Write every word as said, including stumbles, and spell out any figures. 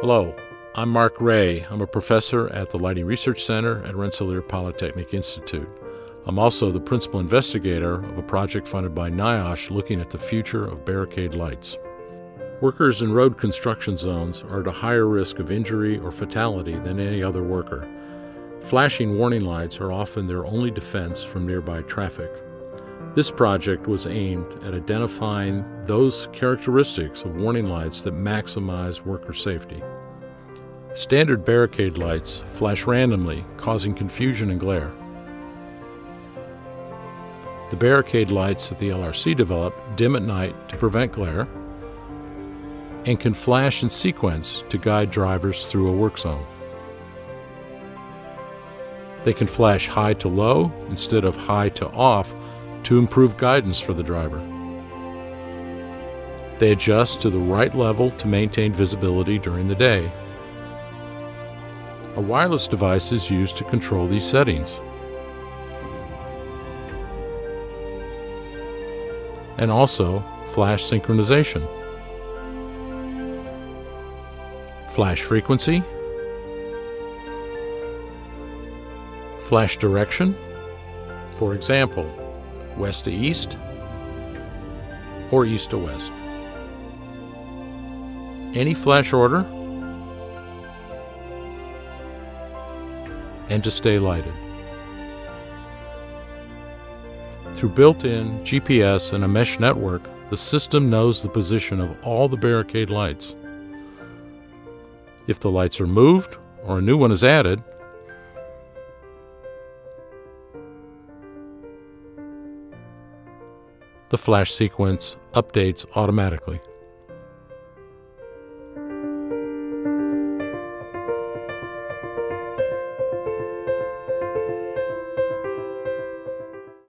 Hello, I'm Mark Rea. I'm a professor at the Lighting Research Center at Rensselaer Polytechnic Institute. I'm also the principal investigator of a project funded by NIOSH looking at the future of barricade lights. Workers in road construction zones are at a higher risk of injury or fatality than any other worker. Flashing warning lights are often their only defense from nearby traffic. This project was aimed at identifying those characteristics of warning lights that maximize worker safety. Standard barricade lights flash randomly, causing confusion and glare. The barricade lights that the L R C developed dim at night to prevent glare and can flash in sequence to guide drivers through a work zone. They can flash high to low instead of high to off to improve guidance for the driver. They adjust to the right level to maintain visibility during the day. A wireless device is used to control these settings. And also flash synchronization, flash frequency, flash direction, for example, west to east, or east to west. Any flash order, and to stay lighted. Through built-in G P S and a mesh network, the system knows the position of all the barricade lights. If the lights are moved or a new one is added, the flash sequence updates automatically.